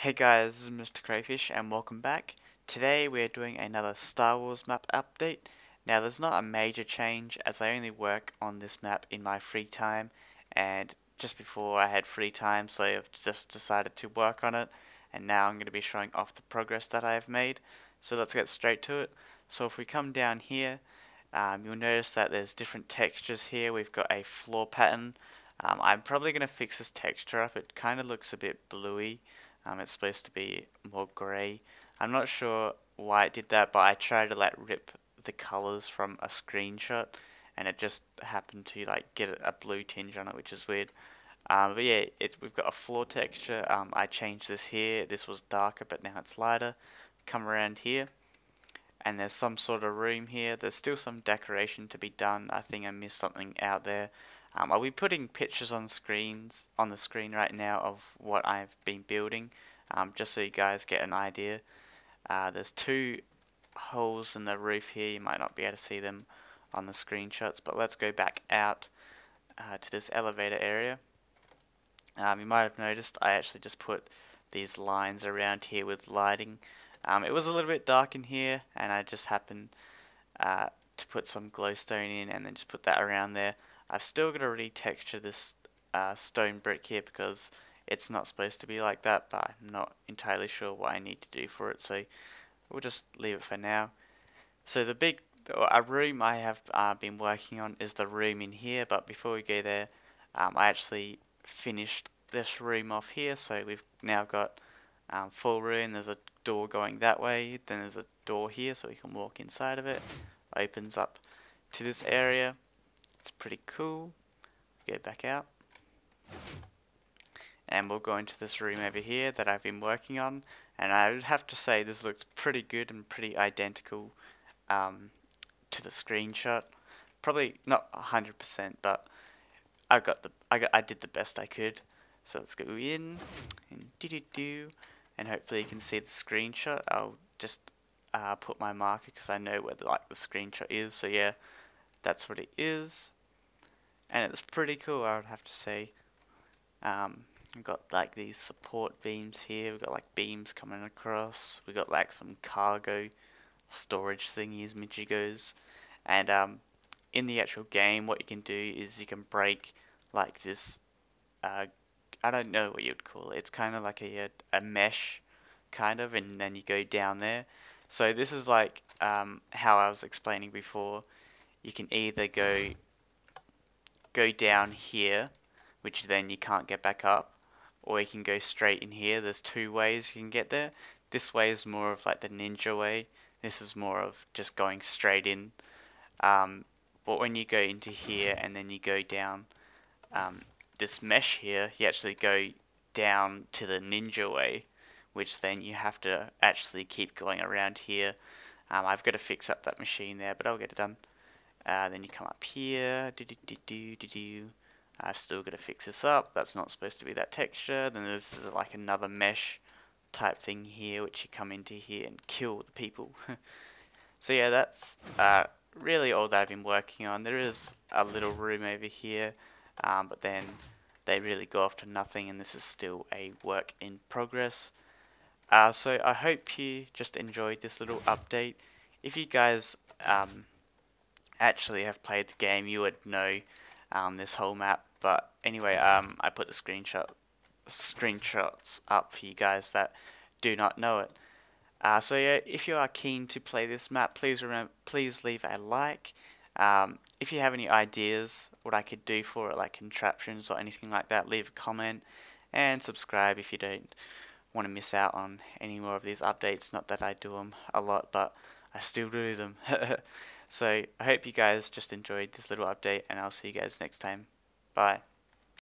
Hey guys, this is Mr. Crayfish and welcome back. Today we are doing another Star Wars map update. Now there's not a major change as I only work on this map in my free time, and just before I had free time, so I've just decided to work on it, and now I'm going to be showing off the progress that I have made. So let's get straight to it. So if we come down here, you'll notice that there's different textures here. We've got a floor pattern. I'm probably going to fix this texture up. It kind of looks a bit bluey. It's supposed to be more grey. I'm not sure why it did that, but I tried to rip the colours from a screenshot, and it just happened to get a blue tinge on it, which is weird. But yeah, we've got a floor texture. I changed this here. This was darker, but now it's lighter. Come around here, and there's some sort of room here. There's still some decoration to be done. I think I missed something out there. I'll be putting pictures on the screen right now of what I've been building, just so you guys get an idea. There's two holes in the roof here. You might not be able to see them on the screenshots, but let's go back out to this elevator area. You might have noticed I actually just put these lines around here with lighting. It was a little bit dark in here, and I just happened to put some glowstone in and then just put that around there. I've still got to retexture this stone brick here because it's not supposed to be like that, but I'm not entirely sure what I need to do for it, so we'll just leave it for now. So the big room I have been working on is the room in here, but before we go there, I actually finished this room off here, so we've now got full room. There's a door going that way, then there's a door here so we can walk inside of it. Opens up to this area. It's pretty cool. Go back out, and we'll go into this room over here that I've been working on, and I would have to say this looks pretty good and pretty identical to the screenshot. Probably not 100%, but I did the best I could. So let's go in and and hopefully you can see the screenshot. I'll just put my marker because I know where the screenshot is. So yeah, that's what it is. And it's pretty cool, I would have to say. We've got these support beams here. We've got beams coming across. We've got some cargo storage thingies, majigos. And in the actual game, what you can do is you can break this. I don't know what you'd call it. It's kind of like a mesh, and then you go down there. So this is how I was explaining before. You can either go down here, which then you can't get back up, or you can go straight in here. There's two ways you can get there. This way is more of the ninja way. This is more of just going straight in. But when you go into here and then you go down this mesh here, you actually go down to the ninja way, which then you have to actually keep going around here. I've got to fix up that machine there, but I'll get it done. Then you come up here. I've still got to fix this up. That's not supposed to be that texture. Then this is another mesh type thing here, which you come into here and kill the people. So yeah, that's really all that I've been working on. There is a little room over here, but then they really go off to nothing, and this is still a work in progress. So I hope you just enjoyed this little update. If you guys actually have played the game, you would know this whole map, but anyway, I put the screenshots up for you guys that do not know it. So yeah, if you are keen to play this map, please leave a like. If you have any ideas what I could do for it, contraptions or anything like that, leave a comment, and subscribe if you don't want to miss out on any more of these updates. Not that I do them a lot, but I still do them. So I hope you guys just enjoyed this little update, and I'll see you guys next time. Bye.